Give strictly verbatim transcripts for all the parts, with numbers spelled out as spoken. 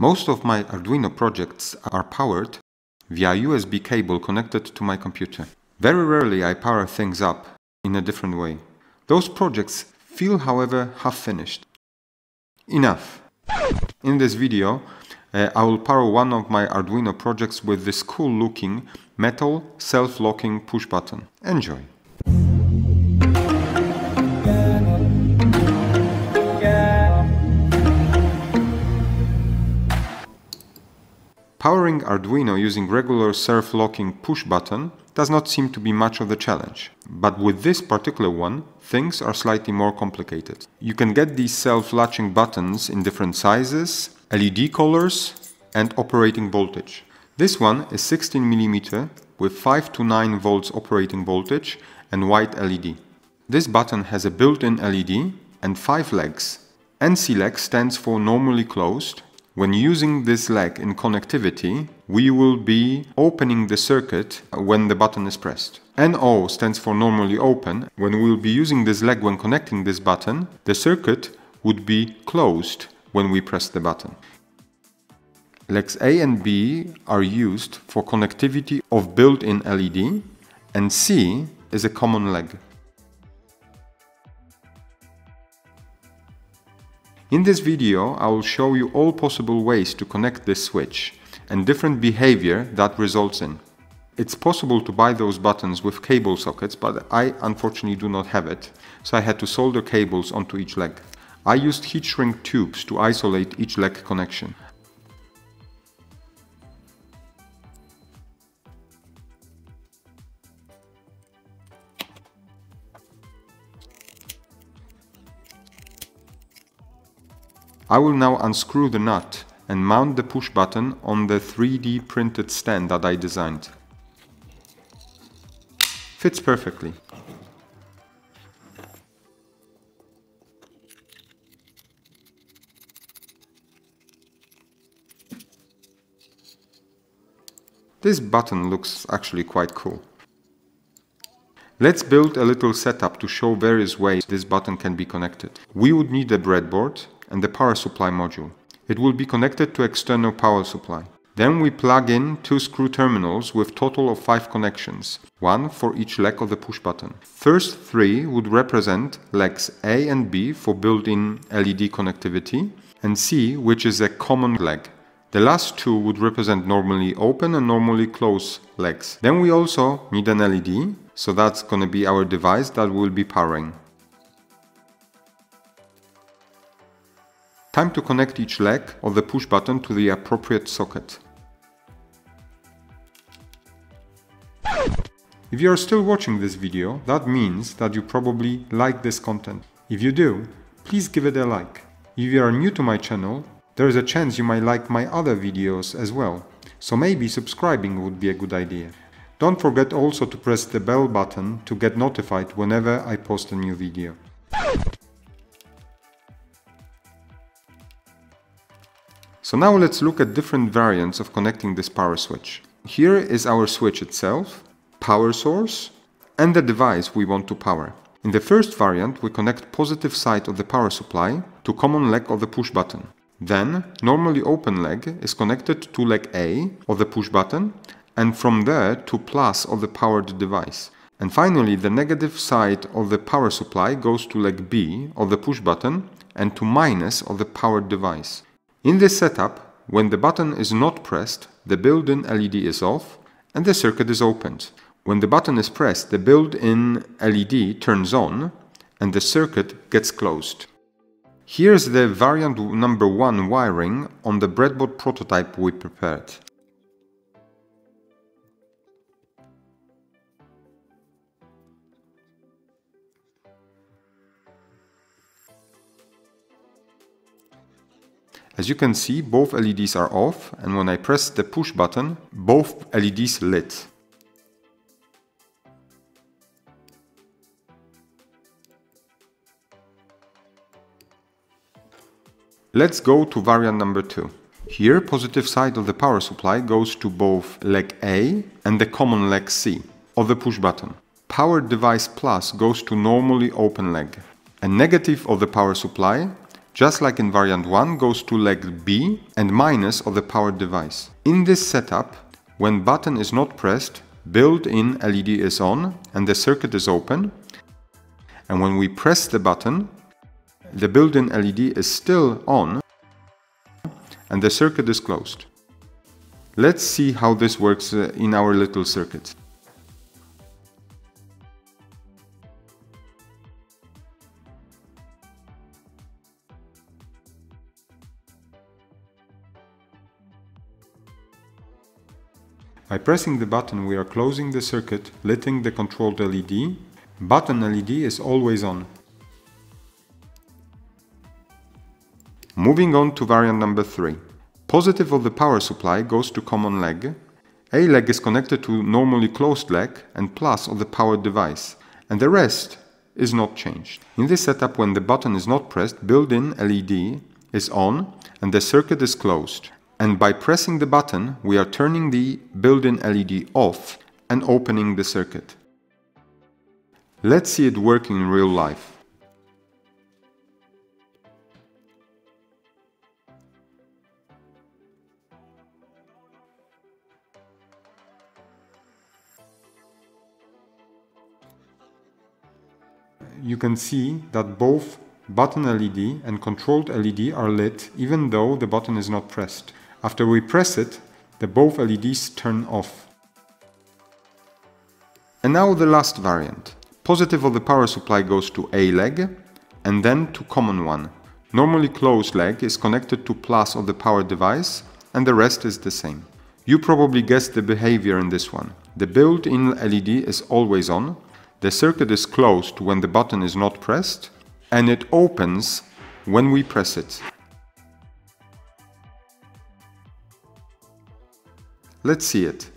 Most of my Arduino projects are powered via U S B cable connected to my computer. Very rarely I power things up in a different way. Those projects feel, however, half finished. Enough! In this video, uh, I will power one of my Arduino projects with this cool-looking metal self-locking push button. Enjoy! Powering Arduino using regular self-locking push button does not seem to be much of the challenge, but with this particular one, things are slightly more complicated. You can get these self-latching buttons in different sizes, L E D colors and operating voltage. This one is sixteen millimeter with five to nine volts operating voltage and white L E D. This button has a built-in L E D and five legs. N C leg stands for normally closed. When using this leg in connectivity, we will be opening the circuit when the button is pressed. N O stands for normally open. When we will be using this leg when connecting this button, the circuit would be closed when we press the button. Legs A and B are used for connectivity of built-in L E D, and C is a common leg. In this video, I will show you all possible ways to connect this switch and different behavior that results in. It's possible to buy those buttons with cable sockets, but I unfortunately do not have it, so I had to solder cables onto each leg. I used heat shrink tubes to isolate each leg connection. I will now unscrew the nut and mount the push button on the three D printed stand that I designed. Fits perfectly. This button looks actually quite cool. Let's build a little setup to show various ways this button can be connected. We would need a breadboard and the power supply module. It will be connected to external power supply. Then we plug in two screw terminals with total of five connections, one for each leg of the push button. First three would represent legs A and B for built-in L E D connectivity, and C, which is a common leg. The last two would represent normally open and normally closed legs. Then we also need an L E D, so that's going to be our device that we'll be powering. Time to connect each leg of the push button to the appropriate socket. If you are still watching this video, that means that you probably like this content. If you do, please give it a like. If you are new to my channel, there is a chance you might like my other videos as well, so maybe subscribing would be a good idea. Don't forget also to press the bell button to get notified whenever I post a new video. So now let's look at different variants of connecting this power switch. Here is our switch itself, power source, and the device we want to power. In the first variant, we connect positive side of the power supply to common leg of the push button. Then, normally open leg is connected to leg A of the push button, and from there to plus of the powered device. And finally, the negative side of the power supply goes to leg B of the push button and to minus of the powered device. In this setup, when the button is not pressed, the built-in L E D is off and the circuit is opened. When the button is pressed, the built-in L E D turns on and the circuit gets closed. Here's the variant number one wiring on the breadboard prototype we prepared. As you can see, both L E Ds are off, and when I press the push button, both L E Ds lit. Let's go to variant number two. Here, positive side of the power supply goes to both leg A and the common leg C of the push button. Powered device plus goes to normally open leg. And negative of the power supply just like in variant one, goes to leg B and minus of the powered device. In this setup, when button is not pressed, built-in L E D is on and the circuit is open, and when we press the button, the built-in L E D is still on and the circuit is closed. Let's see how this works in our little circuit. By pressing the button, we are closing the circuit, lighting the controlled L E D. Button L E D is always on. Moving on to variant number three. Positive of the power supply goes to common leg. A leg is connected to normally closed leg and plus of the powered device, and the rest is not changed. In this setup, when the button is not pressed, built-in L E D is on and the circuit is closed. And by pressing the button, we are turning the built-in L E D off and opening the circuit. Let's see it working in real life. You can see that both button L E D and controlled L E D are lit even though the button is not pressed. After we press it, the both L E Ds turn off. And now the last variant. Positive of the power supply goes to A leg and then to common one. Normally closed leg is connected to plus of the power device and the rest is the same. You probably guessed the behavior in this one. The built-in L E D is always on, the circuit is closed when the button is not pressed, and it opens when we press it. Let's see it.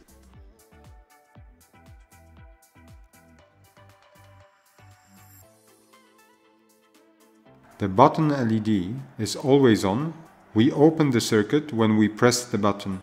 The button L E D is always on. We open the circuit when we press the button.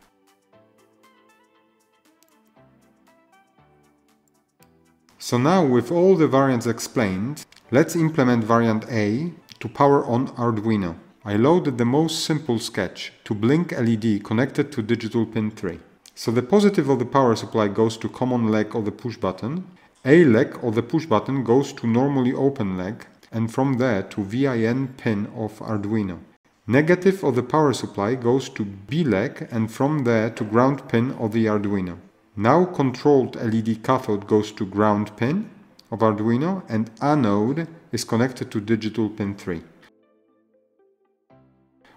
So now, with all the variants explained, let's implement variant A to power on Arduino. I loaded the most simple sketch to blink L E D connected to digital pin three. So the positive of the power supply goes to common leg of the push button, A leg of the push button goes to normally open leg, and from there to V I N pin of Arduino. Negative of the power supply goes to B leg and from there to ground pin of the Arduino. Now controlled L E D cathode goes to ground pin of Arduino and anode is connected to digital pin three.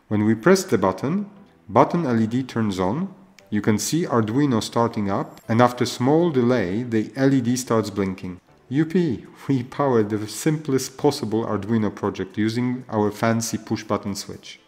When we press the button, button L E D turns on. You can see Arduino starting up, and after small delay, the L E D starts blinking. Yuppie! We powered the simplest possible Arduino project using our fancy push button switch.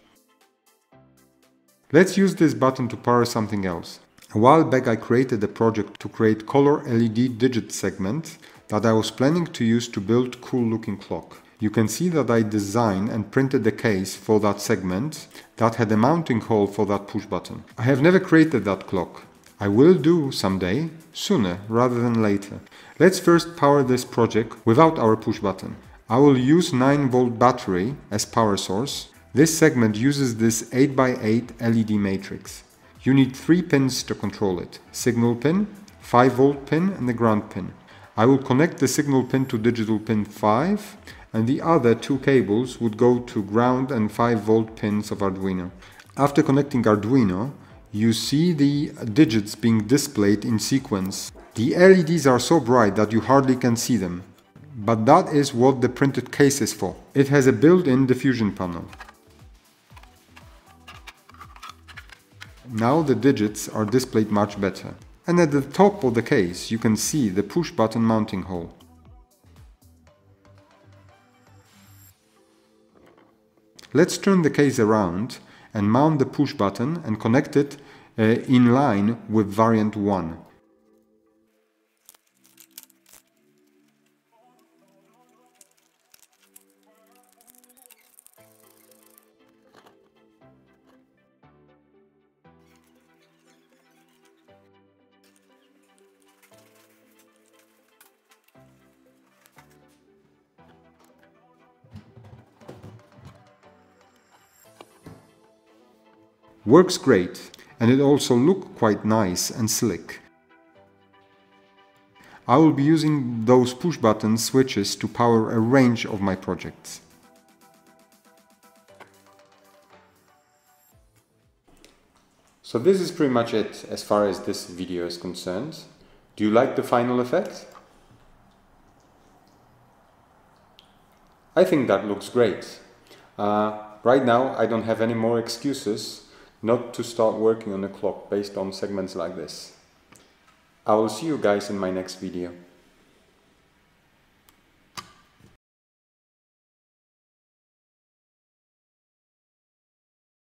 Let's use this button to power something else. A while back I created a project to create color L E D digit segment that I was planning to use to build cool looking clock. You can see that I designed and printed the case for that segment that had a mounting hole for that push button. I have never created that clock. I will do someday, sooner rather than later. Let's first power this project without our push button. I will use nine volt battery as power source. This segment uses this eight by eight L E D matrix. You need three pins to control it. Signal pin, five volt pin and the ground pin. I will connect the signal pin to digital pin five, and the other two cables would go to ground and five volt pins of Arduino. After connecting Arduino, you see the digits being displayed in sequence. The L E Ds are so bright that you hardly can see them. But that is what the printed case is for. It has a built-in diffusion panel. Now the digits are displayed much better. And at the top of the case, you can see the push button mounting hole. Let's turn the case around and mount the push button and connect it uh, in line with variant one. Works great, and it also looks quite nice and slick. I will be using those push button switches to power a range of my projects. So this is pretty much it as far as this video is concerned. Do you like the final effect? I think that looks great. Uh, right now I don't have any more excuses not to start working on a clock based on segments like this. I will see you guys in my next video.